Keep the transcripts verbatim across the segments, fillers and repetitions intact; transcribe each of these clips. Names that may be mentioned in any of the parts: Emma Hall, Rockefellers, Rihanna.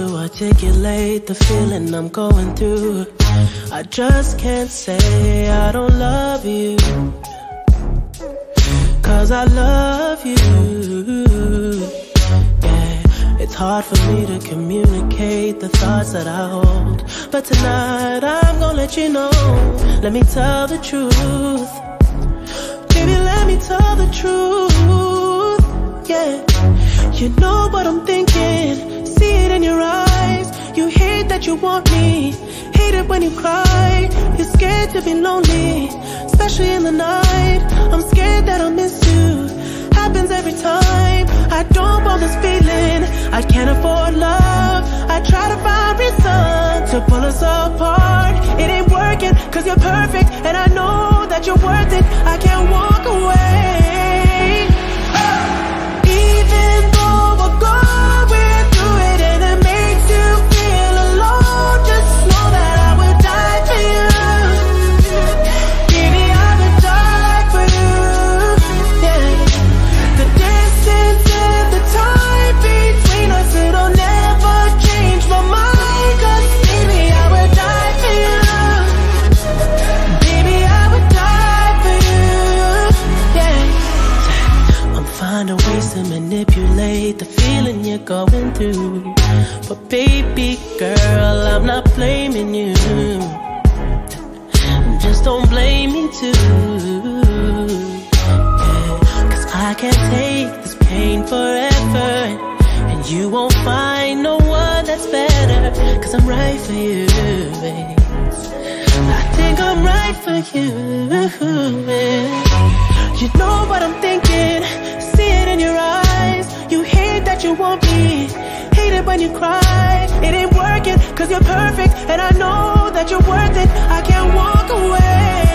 to articulate the feeling I'm going through. I just can't say I don't love you, 'cause I love you. Yeah, it's hard for me to communicate the thoughts that I hold, but tonight I'm gonna let you know. Let me tell the truth, baby, let me tell the truth. Yeah, you know what I'm thinking, see it in your eyes. You hate that you want me, hate it when you cry. You're scared to be lonely, especially in the night. I'm scared that I'll miss you, happens every time. I don't want this feeling, I can't afford love. I try to find reason to pull us apart. It ain't working, 'cause you're perfect, and I know that you're worth it. I can't walk away. The feeling you're going through, but baby girl, I'm not blaming you, just don't blame me too, yeah. 'Cause I can't take this pain forever, and you won't find no one that's better, 'cause I'm right for you, babe. I think I'm right for you, yeah. You know what I'm thinking, see it in your eyes. You hate that you want me, hate it when you cry. It ain't working, 'cause you're perfect, and I know that you're worth it. I can't walk away.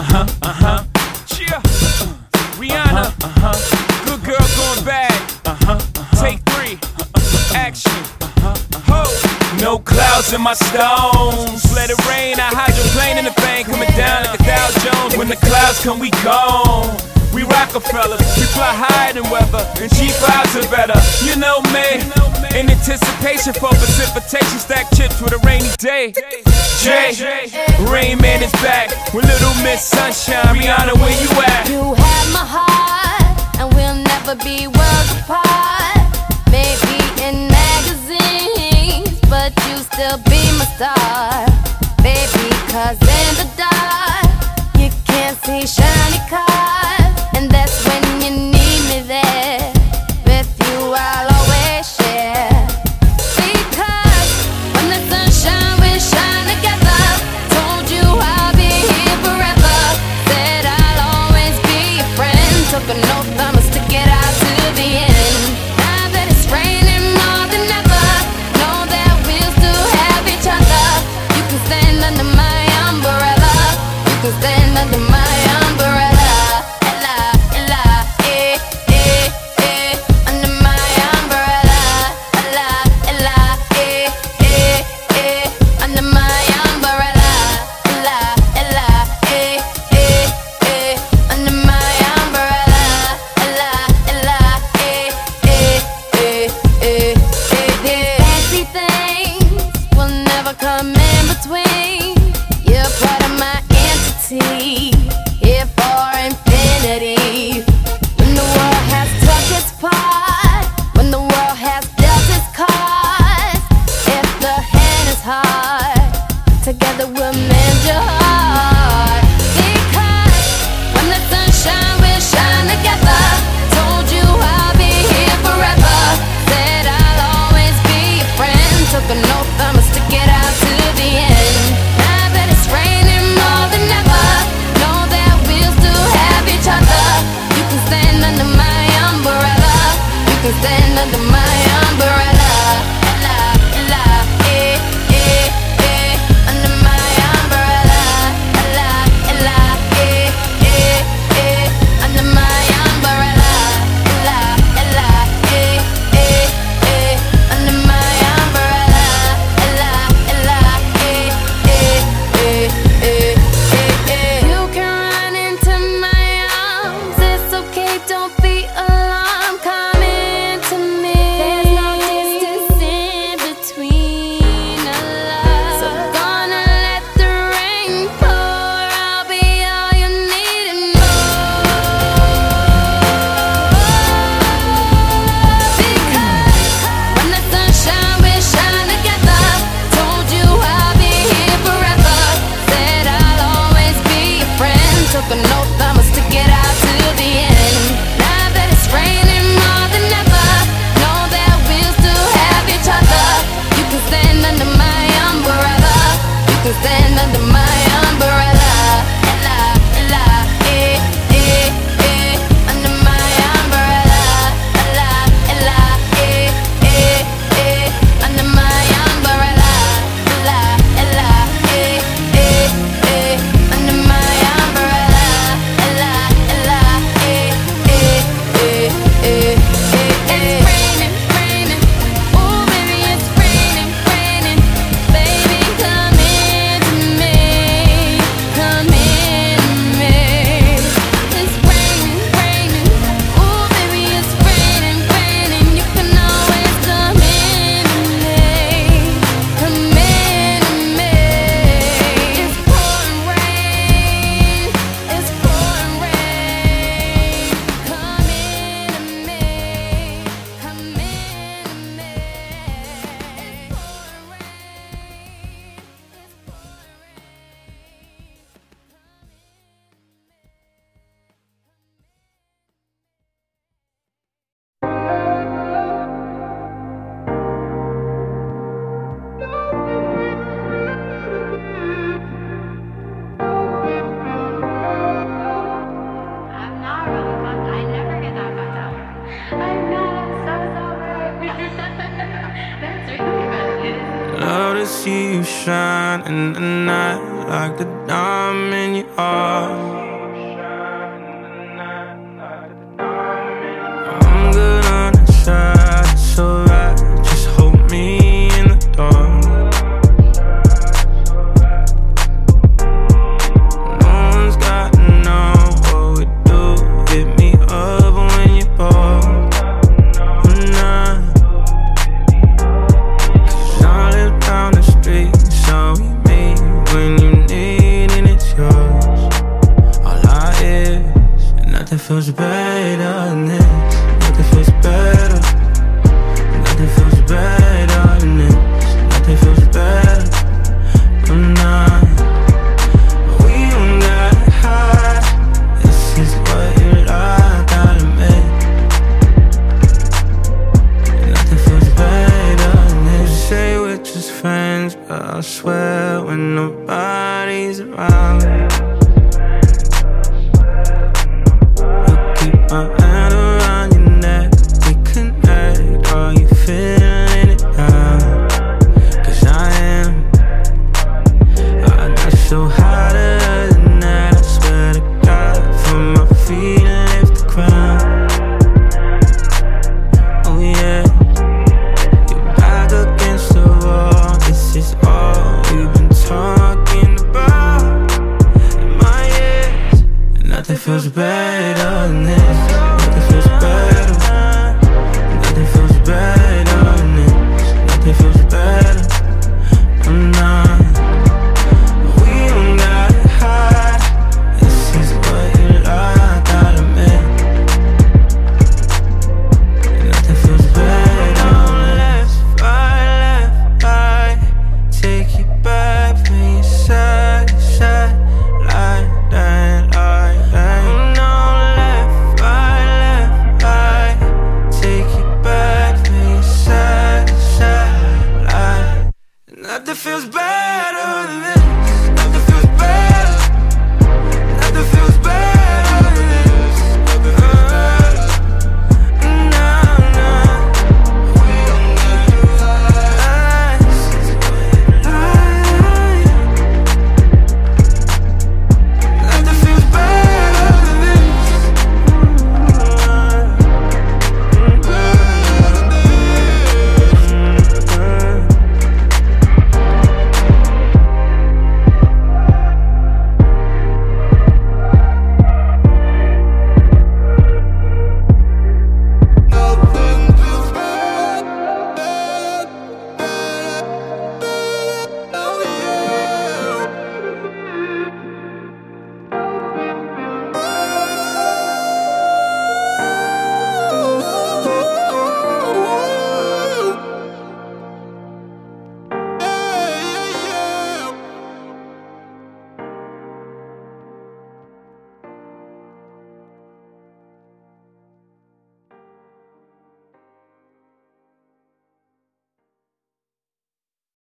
Uh-huh, uh-huh, yeah. Rihanna, uh-huh, good girl going bad. Uh-huh, uh-huh. Take three, uh-huh. Action, uh-huh, uh-huh. No clouds in my stones, let it rain, I hydroplane in the bank. Coming down like a Dow Jones. When the clouds come, we gone. We Rockefellers, we fly higher than weather, and cheap vibes are better. You know me, in anticipation for precipitation, stack chips with a rainy day. Jay, Rain Man is back with Little Miss Sunshine. Rihanna, where you at? You have my heart, and we'll never be worlds apart. Maybe in magazines, but you still be my star. Baby, 'cause in the dark, you can't see shiny cars. And that's when you need me there. With you I'll always share. Because when the sun shines, we shine together. Told you I'll be here forever. Said I'll always be your friend. Took an oath, I must stick it out to the end. Now that it's raining more than ever, wanna see you shine in the night like the diamond you are. I'm good on the side, it's alright. Just hold me in the dark. No one's gotta know what we do. Hit me up when you're bored. Nothing feels better than this. Nothing feels better. Nothing feels better than this. Nothing feels better. I'm not. We don't gotta hide. This is what you like, gotta make. Nothing feels better than this. You say we're just friends, but I swear when nobody's around.